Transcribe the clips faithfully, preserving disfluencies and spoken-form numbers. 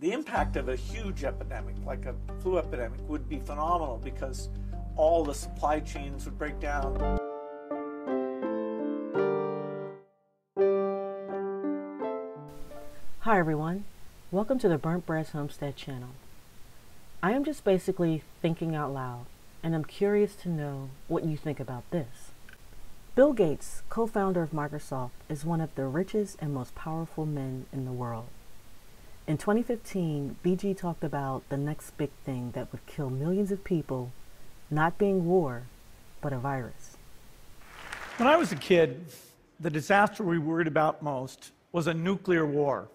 The impact of a huge epidemic, like a flu epidemic, would be phenomenal because all the supply chains would break down. Hi everyone, welcome to the Burnt Brass Homestead channel. I am just basically thinking out loud, and I'm curious to know what you think about this. Bill Gates, co-founder of Microsoft, is one of the richest and most powerful men in the world. In twenty fifteen, B G talked about the next big thing that would kill millions of people, not being war, but a virus. When I was a kid, the disaster we worried about most was a nuclear war.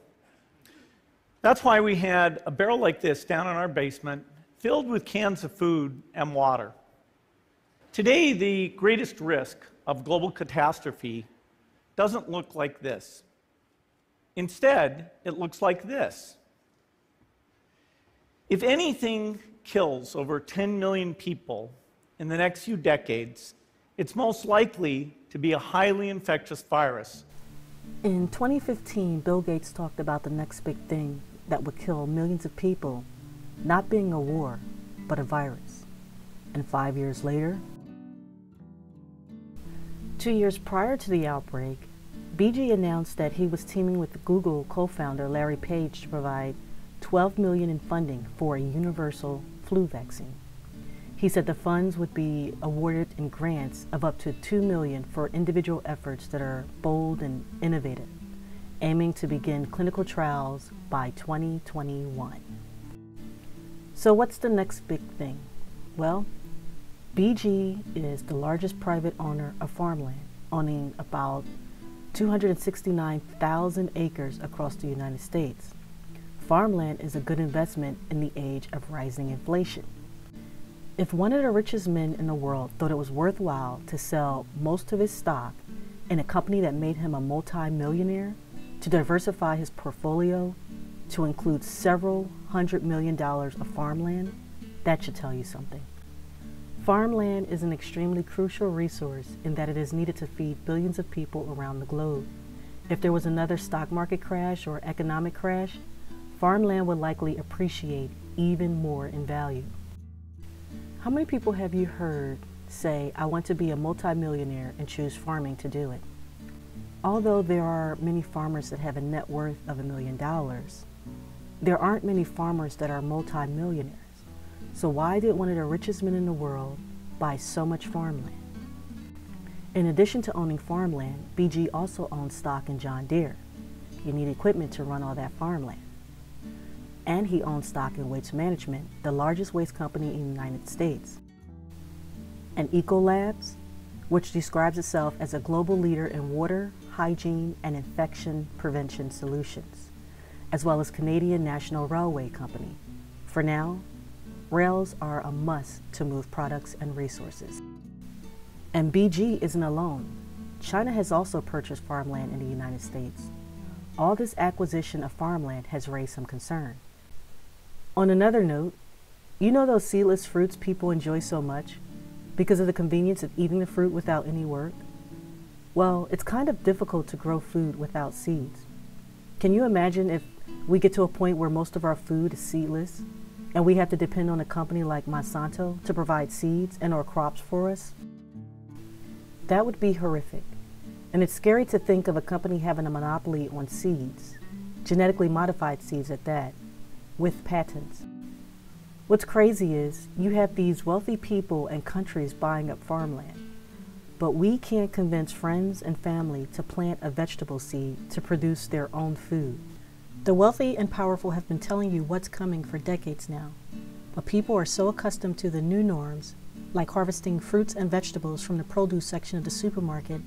That's why we had a barrel like this down in our basement, filled with cans of food and water. Today, the greatest risk of global catastrophe doesn't look like this. Instead, it looks like this. If anything kills over ten million people in the next few decades, it's most likely to be a highly infectious virus. In twenty fifteen, Bill Gates talked about the next big thing that would kill millions of people, not being a war, but a virus. And five years later, two years prior to the outbreak, B G announced that he was teaming with Google co-founder Larry Page to provide twelve million dollars in funding for a universal flu vaccine. He said the funds would be awarded in grants of up to two million dollars for individual efforts that are bold and innovative, aiming to begin clinical trials by twenty twenty-one. So what's the next big thing? Well, B G is the largest private owner of farmland, owning about two hundred sixty-nine thousand acres across the United States. Farmland is a good investment in the age of rising inflation. If one of the richest men in the world thought it was worthwhile to sell most of his stock in a company that made him a multi-millionaire, to diversify his portfolio to include several hundred million dollars of farmland, that should tell you something. Farmland is an extremely crucial resource in that it is needed to feed billions of people around the globe. If there was another stock market crash or economic crash, farmland would likely appreciate even more in value. How many people have you heard say, "I want to be a multimillionaire and choose farming to do it"? Although there are many farmers that have a net worth of a million dollars, there aren't many farmers that are multimillionaires. So why did one of the richest men in the world buy so much farmland? In addition to owning farmland, B G also owns stock in John Deere. You need equipment to run all that farmland. And he owns stock in Waste Management, the largest waste company in the United States. And Ecolab, which describes itself as a global leader in water, hygiene, and infection prevention solutions, as well as Canadian National Railway Company. For now, rails are a must to move products and resources. And B G isn't alone. China has also purchased farmland in the United States. All this acquisition of farmland has raised some concern. On another note, you know those seedless fruits people enjoy so much because of the convenience of eating the fruit without any work? Well, it's kind of difficult to grow food without seeds. Can you imagine if we get to a point where most of our food is seedless? And we have to depend on a company like Monsanto to provide seeds and or crops for us? That would be horrific. And it's scary to think of a company having a monopoly on seeds, genetically modified seeds at that, with patents. What's crazy is you have these wealthy people and countries buying up farmland, but we can't convince friends and family to plant a vegetable seed to produce their own food. The wealthy and powerful have been telling you what's coming for decades now, but people are so accustomed to the new norms, like harvesting fruits and vegetables from the produce section of the supermarket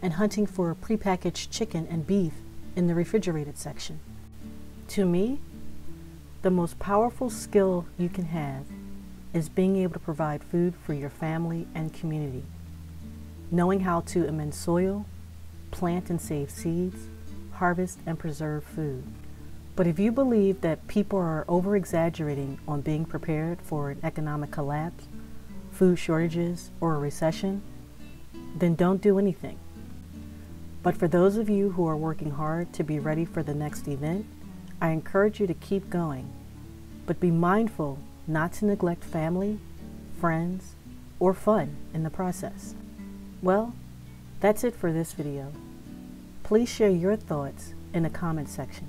and hunting for prepackaged chicken and beef in the refrigerated section. To me, the most powerful skill you can have is being able to provide food for your family and community. Knowing how to amend soil, plant and save seeds, harvest and preserve food. But if you believe that people are over-exaggerating on being prepared for an economic collapse, food shortages, or a recession, then don't do anything. But for those of you who are working hard to be ready for the next event, I encourage you to keep going, but be mindful not to neglect family, friends, or fun in the process. Well, that's it for this video. Please share your thoughts in the comment section.